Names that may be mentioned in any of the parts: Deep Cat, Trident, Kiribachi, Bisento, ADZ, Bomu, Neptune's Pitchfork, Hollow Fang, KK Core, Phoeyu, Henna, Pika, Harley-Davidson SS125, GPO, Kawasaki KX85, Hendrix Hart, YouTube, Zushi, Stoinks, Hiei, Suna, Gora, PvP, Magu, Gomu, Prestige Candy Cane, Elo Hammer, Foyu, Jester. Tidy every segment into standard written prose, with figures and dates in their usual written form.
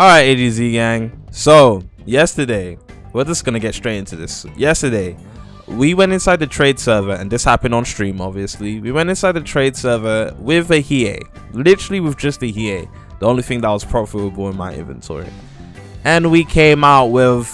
Alright, ADZ gang. So, yesterday, we're just gonna get straight into this. Yesterday, we went inside the trade server, and this happened on stream, obviously. We went inside the trade server with a Hiei. Literally with just a Hiei. The only thing that was profitable in my inventory. And we came out with...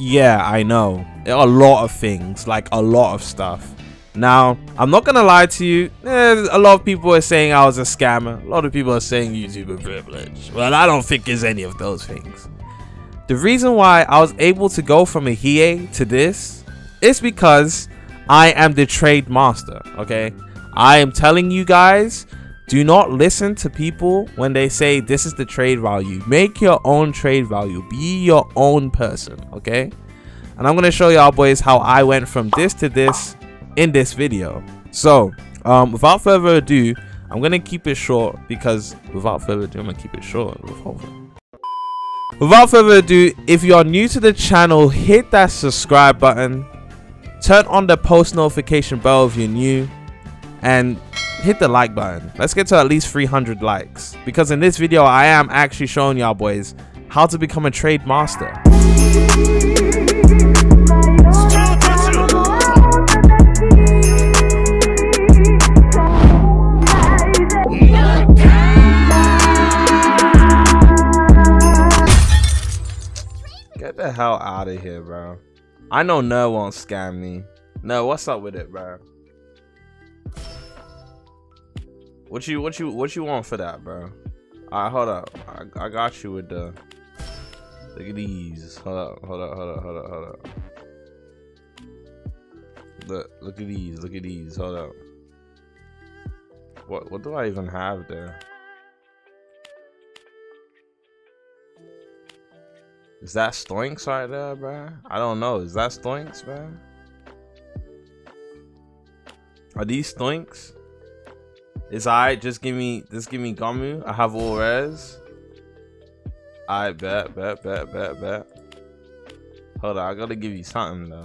yeah, I know. A lot of things. Like, a lot of stuff. Now, I'm not gonna lie to you. A lot of people are saying I was a scammer. A lot of people are saying YouTuber privilege. Well, I don't think it's any of those things. The reason why I was able to go from a Hiei to this is because I am the trade master, okay? I am telling you guys, do not listen to people when they say this is the trade value. Make your own trade value. Be your own person, okay? And I'm gonna show y'all boys how I went from this to this in this video. So without further ado, I'm gonna keep it short because without further ado, if you are new to the channel, hit that subscribe button, turn on the post notification bell if you're new, and hit the like button. Let's get to at least 300 likes, because in this video I am actually showing y'all boys how to become a trade master. Get the hell out of here, bro. I know Nerd won't scam me. No, what's up with it, bro? What you want for that, bro? Alright, hold up. I got you with the... look at these. Hold up. Look at these. Hold up. What do I even have there? Is that Stoinks right there, bro? I don't know. Is that Stoinks, bro? Are these Stoinks? It's alright. Just give me Gomu. I have all rares. I bet. Hold on. I gotta give you something though.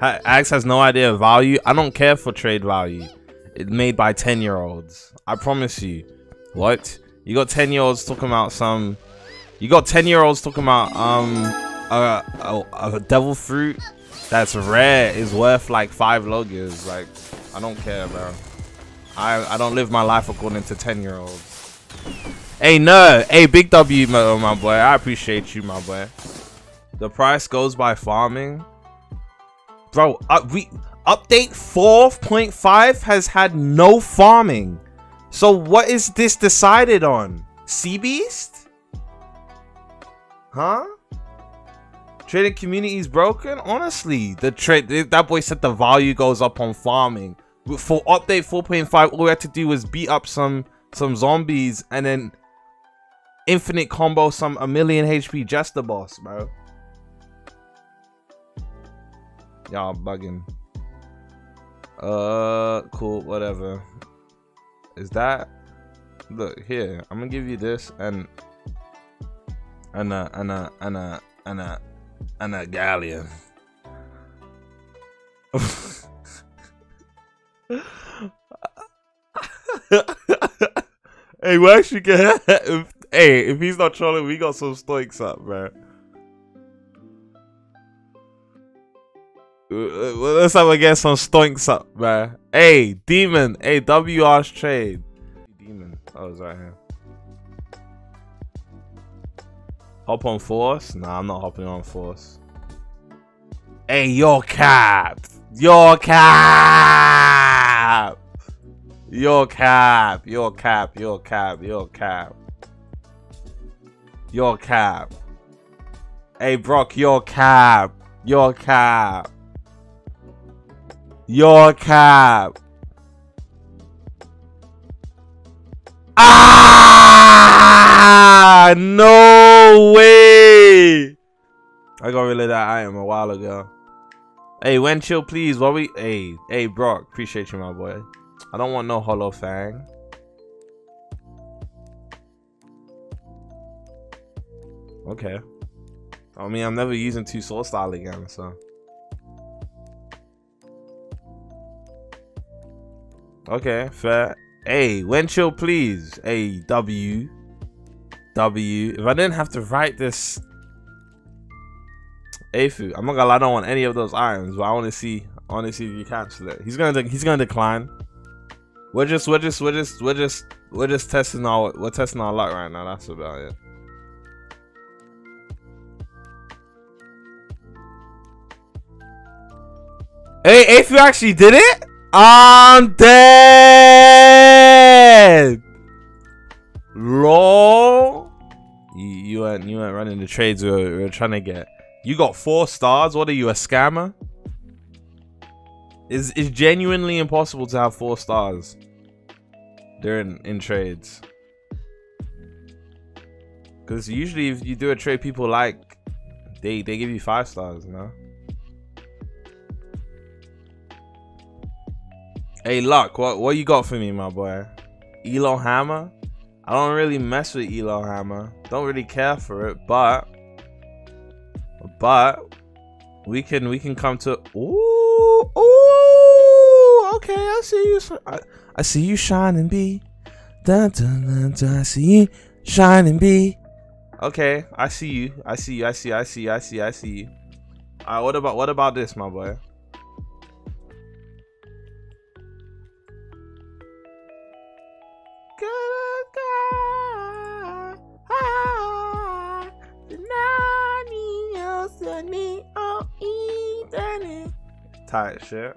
Axe has no idea of value. I don't care for trade value. It's made by 10-year-olds. I promise you. What? You got 10-year-olds talking about some... you got 10-year-olds talking about a devil fruit that's rare is worth like 5 logos. Like, I don't care, bro. I don't live my life according to 10-year-olds. Hey, no. Hey, Big W, my boy. I appreciate you, my boy. The price goes by farming. Bro, update 4.5 has had no farming. So what is this decided on? Sea Beast? Huh? Trading community is broken? Honestly, the trade, that boy said the value goes up on farming. For update 4.5, all we had to do was beat up some zombies and then infinite combo a 1,000,000 HP Jester boss, bro. Y'all bugging. Cool, whatever. Is that... look here, I'm gonna give you this and a galleon. Hey, we actually can. Hey, if he's not trolling, we got some Stoinks up, bro. Let's have a get some Stoinks up, man. Hey, Demon. Hey, WR's trade. Demon. Oh, it's right here. Hop on Force? Nah, I'm not hopping on Force. Hey, you're capped. You're capped. You're capped. You're capped. You're capped. You're capped. You're capped. Hey, Brock, you're capped. You're capped. Your cap. Ah, no way. I got rid of that item a while ago. Hey, when chill, please. What we? Hey, Brock. Appreciate you, my boy. I don't want no Hollow Fang. Okay. I mean, I'm never using 2 Sword Style again, so. Okay, fair. Hey, when chill, please. Hey, W. If I didn't have to write this. Afu, I'm not gonna lie, I don't want any of those items, but I want to see. I want to see if you cancel it. He's gonna decline. We're just testing our luck right now. That's about it. Hey, Afu actually did it. I'm dead. Lol. You weren't running the trades we were trying to get. You got 4 stars. What are you, a scammer? It's genuinely impossible to have 4 stars during in trades, because usually if you do a trade, people like they give you 5 stars, you know. Hey, Luck, what you got for me, my boy? Elo Hammer. I don't really mess with Elo Hammer. Don't really care for it, but we can come to. Ooh, okay, I see you. I see you shining, B. Dun, dun, dun, dun, I see you shining, B. Okay, I see you. I see you. All right, what about this, my boy? Tight shit.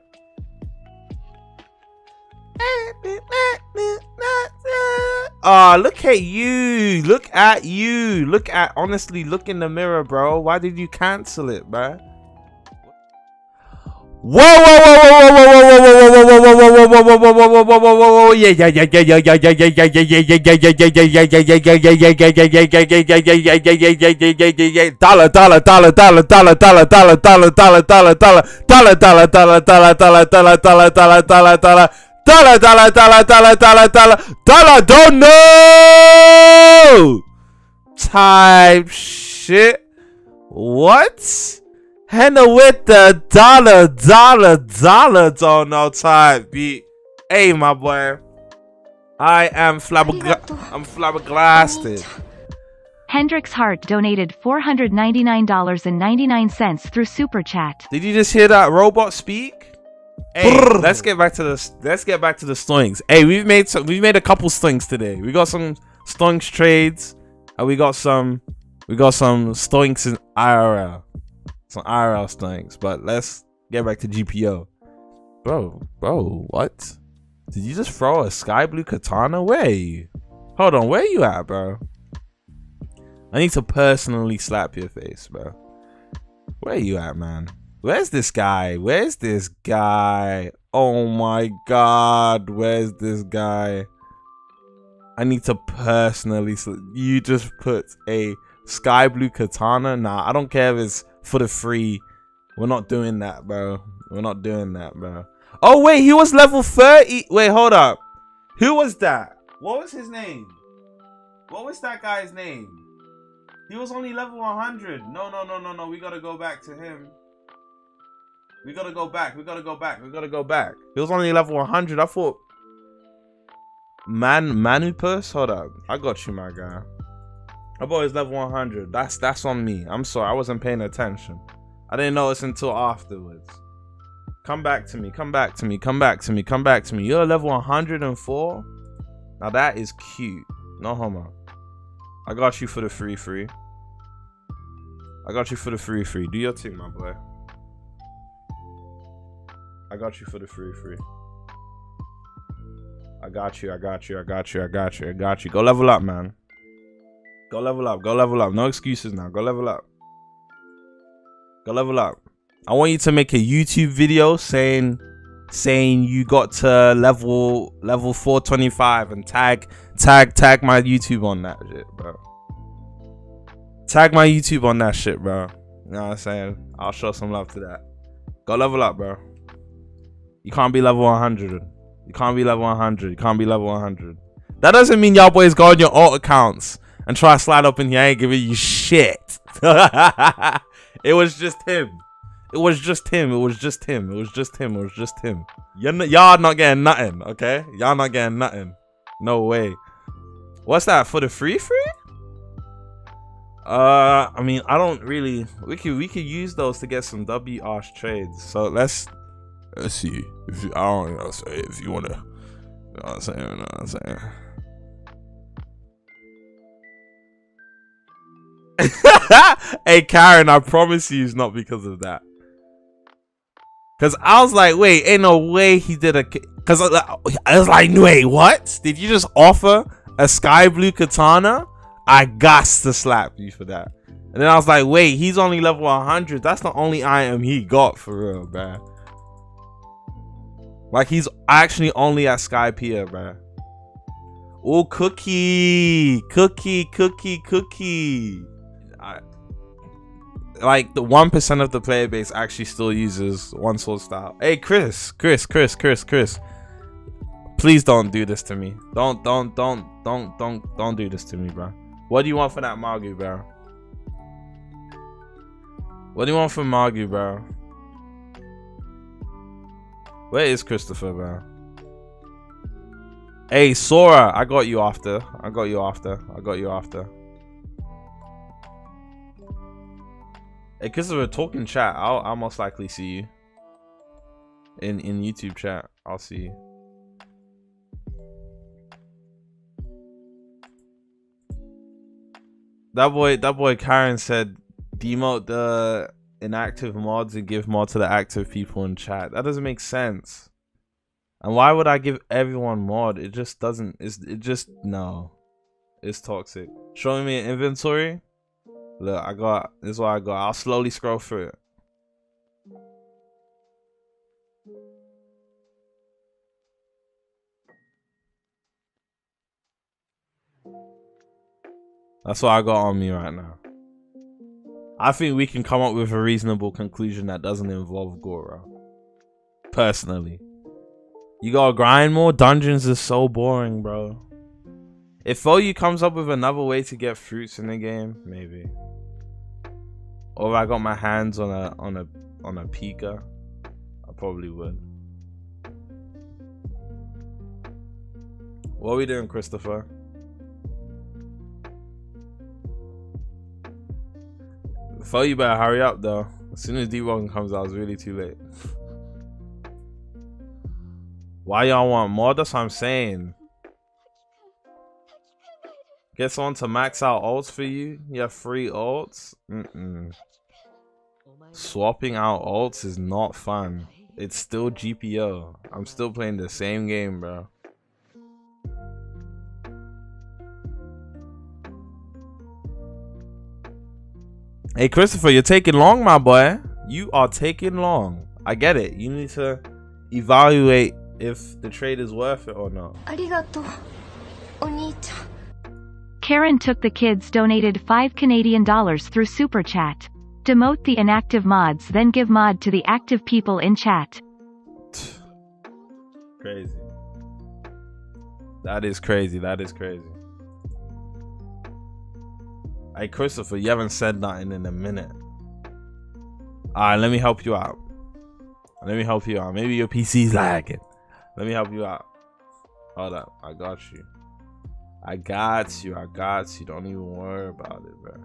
Ah, oh, look at you. Honestly, look in the mirror, bro. Why did you cancel it, bro? Whoa, dollar don't know type shit. What? Henna with the dollar don't know type beat. Hey, my boy, I am flabbergasted. Hendrix Hart donated $499.99 through Super Chat. Did you just hear that robot speak? Hey, let's get back to the Stoinks. Hey, we've made a couple Stoinks today. We got some Stoinks trades, and we got some Stoinks in IRL. Some IRL Stoinks, but let's get back to GPO. Bro, what? Did you just throw a sky blue katana? Where are you? Hold on, where are you at, bro? I need to personally slap your face, bro. Where are you at, man? Where's this guy? Oh my god, where's this guy? I need to personally slap. You just put a sky blue katana? Nah, I don't care if it's for the free. We're not doing that, bro. Oh, wait, he was level 30. Wait, hold up. Who was that? What was his name? What was that guy's name? He was only level 100. No. We gotta go back to him. We gotta go back. He was only level 100. I thought... Manupus? Hold up. I got you, my guy. I thought he was level 100. That's on me. I'm sorry. I wasn't paying attention. I didn't notice until afterwards. Come back to me. You're level 104? Now that is cute. No homo. I got you for the free. Do your thing, my boy. I got you. Go level up, man. Go level up. No excuses now. Go level up. I want you to make a YouTube video saying you got to level 425 and tag my YouTube on that shit, bro. You know what I'm saying? I'll show some love to that. Go level up, bro. You can't be level 100. That doesn't mean y'all boys go on your alt accounts and try to slide up in here. I ain't giving you shit. It was just him. Y'all not getting nothing, okay? No way. What's that for the free? I mean, I don't really. We could use those to get some WR trades. So let's see. If you, I don't know. If you wanna, you know what I'm saying, you know what I'm saying. Hey Karen, I promise you it's not because of that. Cause I was like, wait, ain't no way he did a. Cause I was like, wait, what? Did you just offer a sky blue katana? I gots to slap you for that. And then I was like, wait, he's only level 100. That's the only item he got for real, man. Like he's actually only at Sky Pier, man. Oh, cookie. Like the 1% of the player base actually still uses one sword style. Hey, Chris. Please don't do this to me. Don't do this to me, bro. What do you want for that Magu, bro? What do you want for Magu, bro? Where is Christopher, bro? Hey, Sora, I got you after. Hey, Christopher, talk in chat. I'll most likely see you. In YouTube chat, I'll see you. That boy Karen said, demote the inactive mods and give mod to the active people in chat. That doesn't make sense. And why would I give everyone mod? It just doesn't. No. It's toxic. Showing me an inventory. Look, I got. This is what I got. I'll slowly scroll through it. That's what I got on me right now. I think we can come up with a reasonable conclusion that doesn't involve Gora. Personally. You gotta grind more? Dungeons is so boring, bro. If Phoeyu comes up with another way to get fruits in the game, maybe. Or I got my hands on a Pika, I probably would. What are we doing, Christopher? Phoeyu, you better hurry up though. As soon as D-Wagon comes out, it's really too late. Why y'all want more? That's what I'm saying. Get someone to max out ults for you. You have free ults. Swapping out ults is not fun. It's still GPO. I'm still playing the same game, bro. Hey Christopher, you're taking long, my boy. You are taking long. I get it. You need to evaluate if the trade is worth it or not. Karen took the kids donated $5 Canadian through Super Chat. Demote the inactive mods, then give mod to the active people in chat. Crazy. That is crazy. Hey Christopher, you haven't said nothing in a minute. Alright, let me help you out. Maybe your PC's lagging. Let me help you out. Hold up, I got you. Don't even worry about it, bro.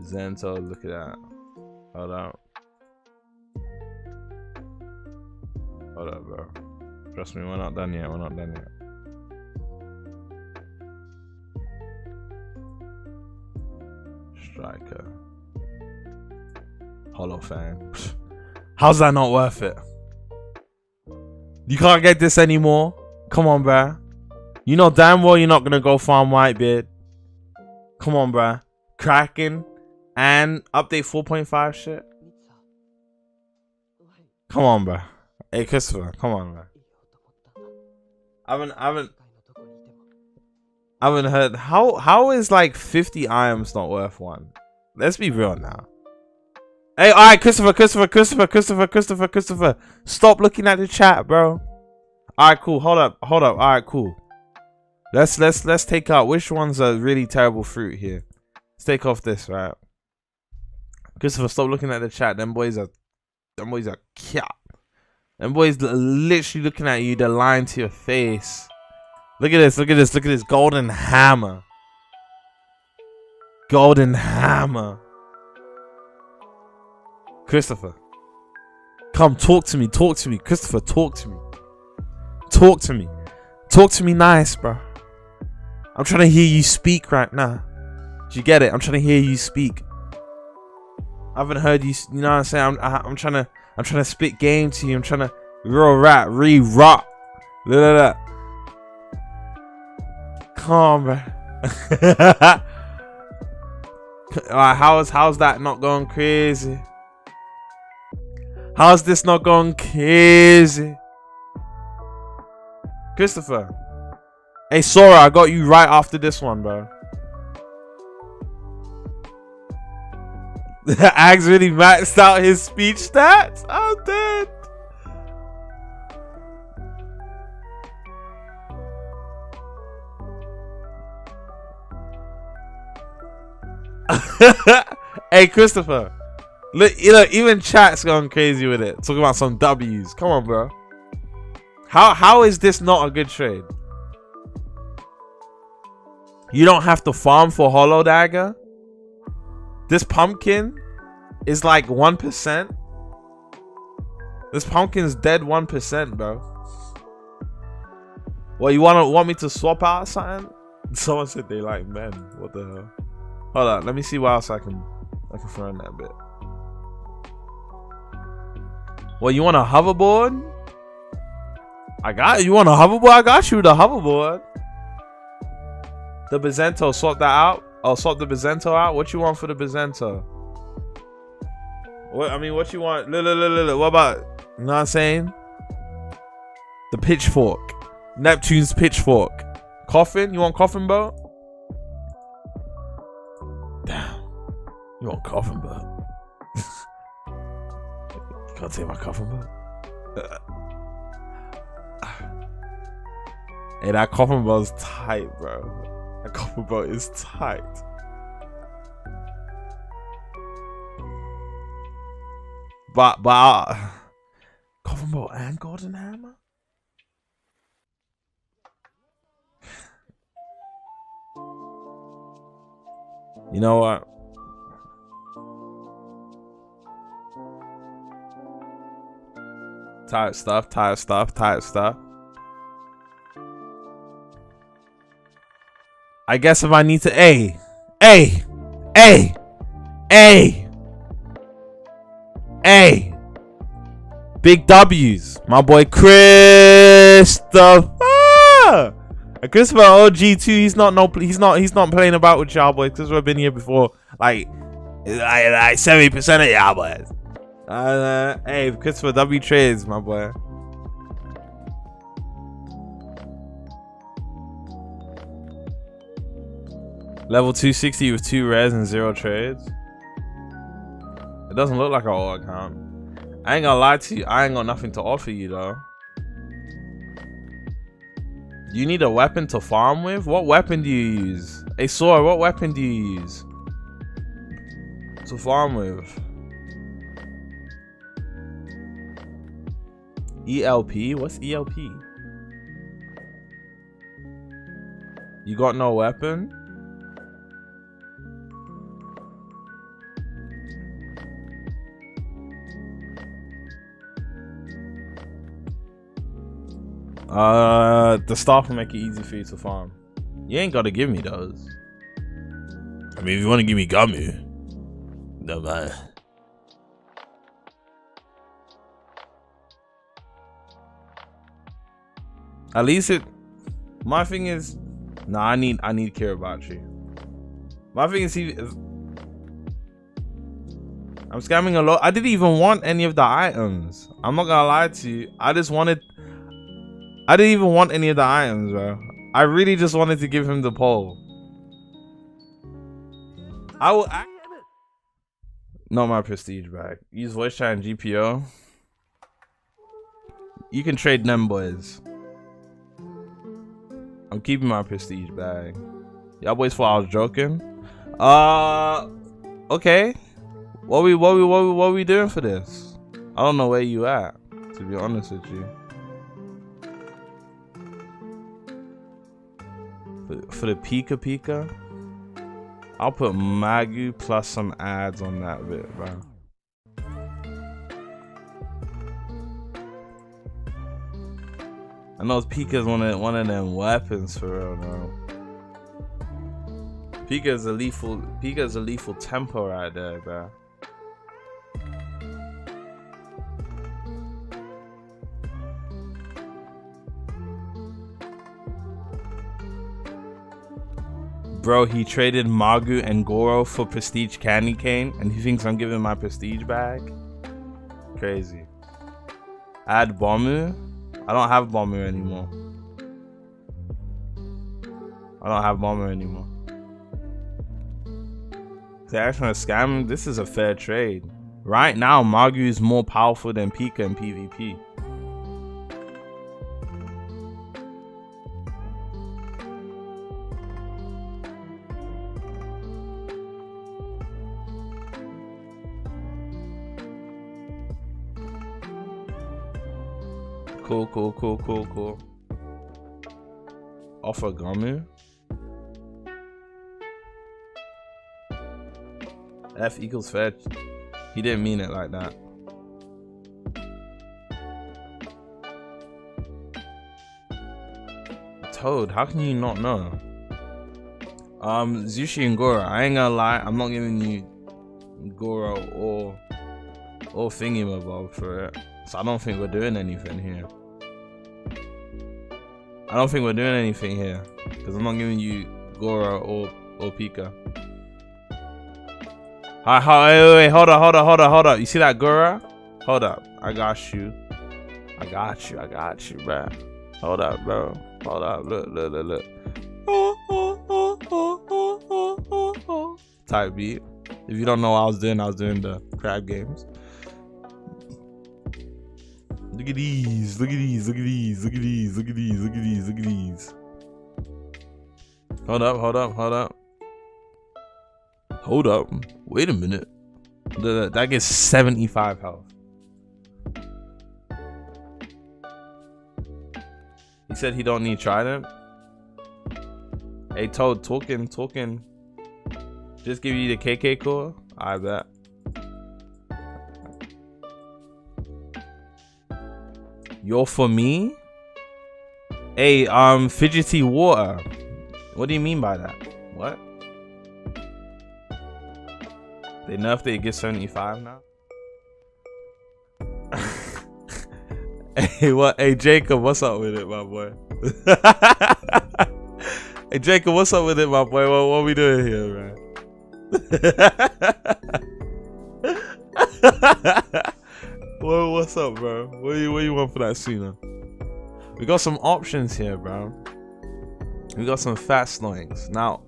Zento, look at that. Hold up, bro. Trust me, we're not done yet. Striker, Hollow Fang. How's that not worth it? You can't get this anymore. Come on, bruh. You know damn well you're not gonna go farm Whitebeard. Come on, bruh. Kraken and update 4.5 shit. Come on, bruh. Hey, Christopher. Come on, bruh. I haven't heard. How is like 50 items not worth one? Let's be real now. Hey, all right, Christopher. Stop looking at the chat, bro. All right, cool. Hold up. All right, cool. Let's take out which ones are really terrible fruit here. Let's take off this, right? Christopher, stop looking at the chat. Them boys are cap. Them boys literally looking at you, they're lying to your face. Look at this, look at this, look at this golden hammer. Golden hammer. Christopher, come talk to me, talk to me. Christopher, talk to me. Talk to me. Talk to me nice, bro. I'm trying to hear you speak right now. Do you get it? I'm trying to hear you speak. I haven't heard you, you know what I'm saying? I'm trying to spit game to you. I'm trying to real rap, re-rock. Look at that. Come on, bro. Alright, how's that not going crazy? How's this not going crazy? Christopher. Hey, Sora, I got you right after this one, bro. Ags really maxed out his speech stats? I'm dead. Hey, Christopher. Look, you know, even chat's going crazy with it. Talking about some W's. Come on, bro. How is this not a good trade? You don't have to farm for Hollow Dagger. This pumpkin is like 1%. This pumpkin's dead 1%, bro. What, you want me to swap out something? Someone said they like men. What the hell? Hold on, let me see what else I can throw in that bit. What, you want a hoverboard? I got you. Want a hoverboard? I got you the hoverboard. The Bisento, swap that out. I'll swap the Bisento out. What you want for the Bisento? What, I mean, what you want? Look. What about, you know what I'm saying? The pitchfork. Neptune's pitchfork. Coffin? You want coffin boat? Damn. You want coffin boat? You can't take my coffin boat. Hey, that coffin boat's tight, bro. A copper boat is tight. But copper boat and golden hammer? You know what? Tight stuff, tight stuff, tight stuff. I guess if I need to, hey, big W's, my boy Christopher, Christopher OG too. He's not playing about with y'all boys. Christopher been here before, like 70% of y'all boys. Hey, Christopher W trades, my boy. Level 260 with 2 rares and 0 trades. It doesn't look like an old account. I ain't gonna lie to you. I ain't got nothing to offer you though. You need a weapon to farm with? What weapon do you use? Hey Sora, what weapon do you use to farm with? ELP? What's ELP? You got no weapon? The staff will make it easy for you to farm. You ain't gotta give me those. I mean, if you wanna give me Gomu, no matter. At least it. My thing is, nah. I need Kiribachi. My thing is, I'm scamming a lot. I didn't even want any of the items. I'm not gonna lie to you. I didn't even want any of the items, bro. I really just wanted to give him the pole. Not my prestige bag. Use voice chat and GPO. You can trade them boys. I'm keeping my prestige bag. Y'all boys thought I was joking. Okay. What we doing for this? I don't know where you at. to be honest with you. But for the Pika, I'll put Magu plus some ads on that bit, bro. I know Pika's one of them weapons for real now. Pika's a lethal tempo right there, bro. Bro, he traded Magu and Goro for Prestige Candy Cane, and he thinks I'm giving my Prestige bag? Crazy. Add Bomu? I don't have Bomu anymore. They actually scam. This is a fair trade. Right now, Magu is more powerful than Pika in PvP. Cool. Offer Gomu. F equals fetch. He didn't mean it like that. Toad, how can you not know? Zushi and Gora. I ain't gonna lie, I'm not giving you Gora or Thingamabob for it. So I don't think we're doing anything here. Because I'm not giving you Gora or Pika. Alright, wait, hold up. You see that Gora? Hold up. I got you, bro. Hold up, bro. Look. Type beat. If you don't know what I was doing the crab games. Look at these. Hold up. Wait a minute. That gets 75 health. He said he don't need Trident. Hey, Toad, talking. Just give you the KK Core? I bet. You're for me? Hey, fidgety water. What do you mean by that? What? They nerfed it, get 75 now? Hey, what? Hey, Jacob, what's up with it, my boy? What are we doing here, man? Whoa, what's up, bro? What do you want for that Suna? We got some options here, bro. We got some fat Stoinks. Now,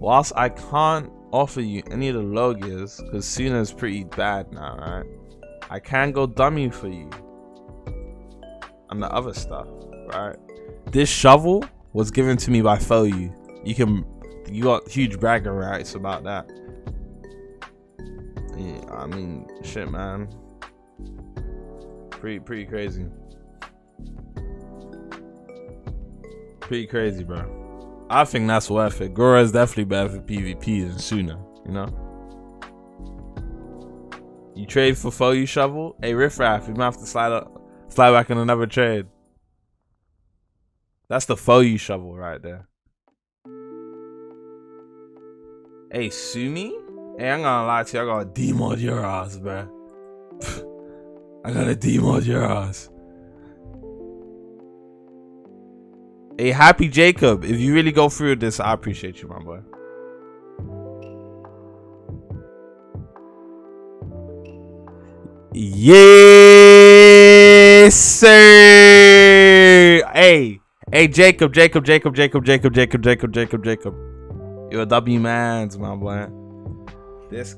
whilst I can't offer you any of the low gears, because Suna is pretty bad now, right? I can go dummy for you. And the other stuff, right? This shovel was given to me by Foyu. You got huge bragging rights about that. Yeah, I mean, shit, man. Pretty crazy, bro. I think that's worth it. Gora is definitely better for PvP than Suna, you know? You trade for Foyu Shovel? Hey, Riffraff, we might have to slide back in another trade. That's the Foyu Shovel right there. Hey, Sumi? Hey, I'm gonna lie to you, I gotta demod your ass, bro. I gotta demod your ass. Hey, Happy Jacob, if you really go through this, I appreciate you, my boy. Yes, sir. Hey, Jacob. You're a W man's, my boy. This.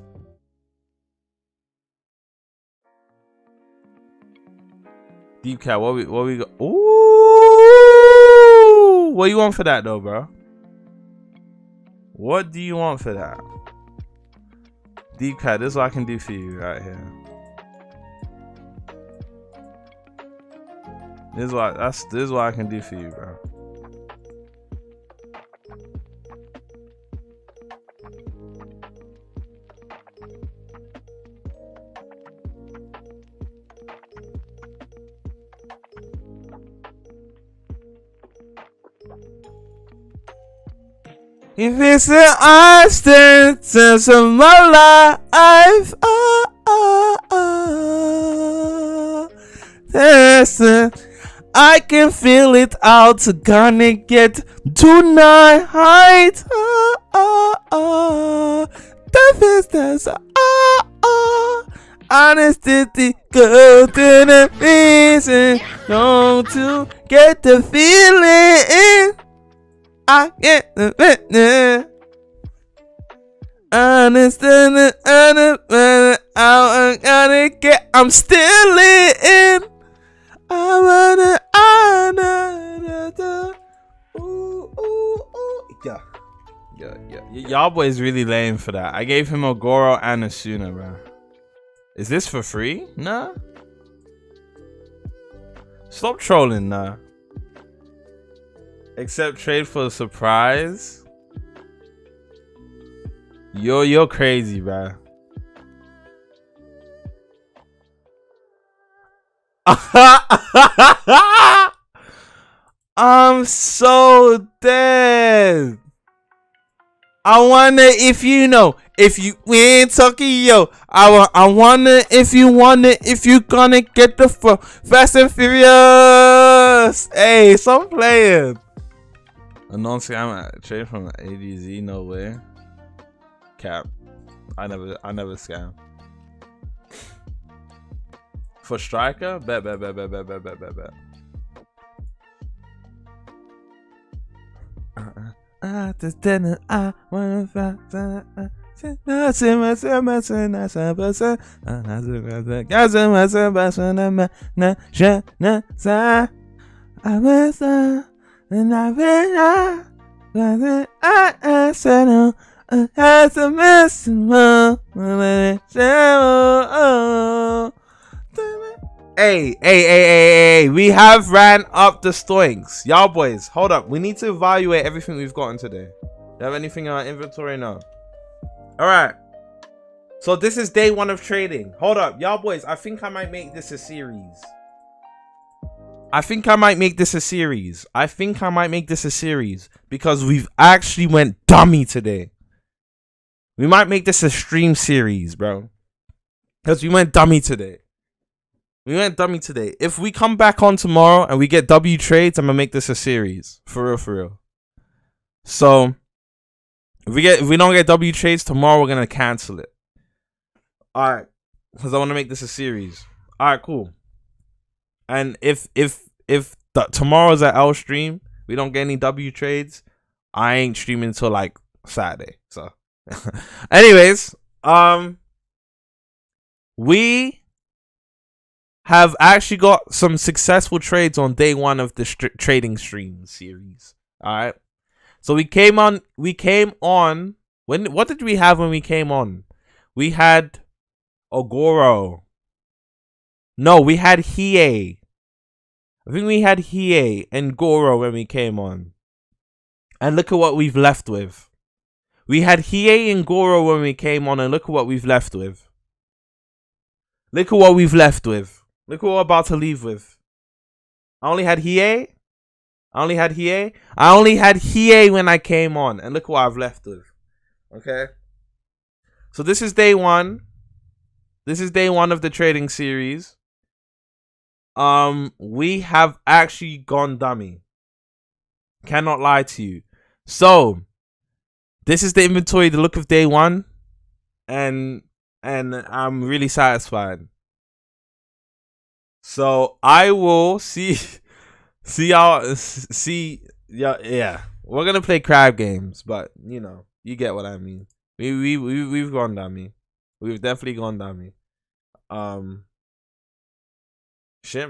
Deep Cat, what we got? Ooh! What you want for that though, bro? What do you want for that? Deep Cat, this is what I can do for you right here. This is what I can do for you, bro. If it's an instance of my life, listen, I can feel it out, gonna get tonight. Honesty, good in the reason, long to get the feeling. I get the fitness. I'm still in. Yeah. Y'all boys really lame for that. I gave him a Goro and a Suna, bro. Is this for free? Nah. Stop trolling, nah. Except trade for a surprise. Yo, you're crazy, bro. I'm so dead. I wonder if you know, if you win Tokyo. I wonder if you gonna get the Fast and Furious. Hey, stop playing. Announcing I'm a trade from A to Z, no way. Cap. I never scam. For striker? Bet. I just didn't wanna find I and I realize that I settle as a mess. Hey, we have ran up the Stoinks. Y'all boys, hold up. We need to evaluate everything we've gotten today. Do you have anything in our inventory? No. Alright. So this is day one of trading. Hold up. Y'all boys, I think I might make this a series. Because we've actually went dummy today. We might make this a stream series, bro. Because we went dummy today. If we come back on tomorrow and we get W trades, I'm going to make this a series. For real. So, if we don't get W trades tomorrow, we're going to cancel it. Alright. Because I want to make this a series. Alright, cool. And if tomorrow's an L stream, we don't get any W trades, I ain't streaming until like Saturday. So anyways, we have actually got some successful trades on day one of the trading stream series. All right. So we came on what did we have when we came on? We had Ogoro. No, we had Hiei. I think we had Hiei and Goro when we came on. And look at what we've left with. We had Hiei and Goro when we came on, and look at what we've left with. Look what we're about to leave with. I only had Hiei when I came on, and look what I've left with. Okay? So this is day one. This is day one of the trading series. We have actually gone dummy. Cannot lie to you. So this is the inventory, the look of day one, and I'm really satisfied. So I will see y'all. We're gonna play crab games, but you know, you get what I mean. We've gone dummy. We've definitely gone dummy. Shit, man.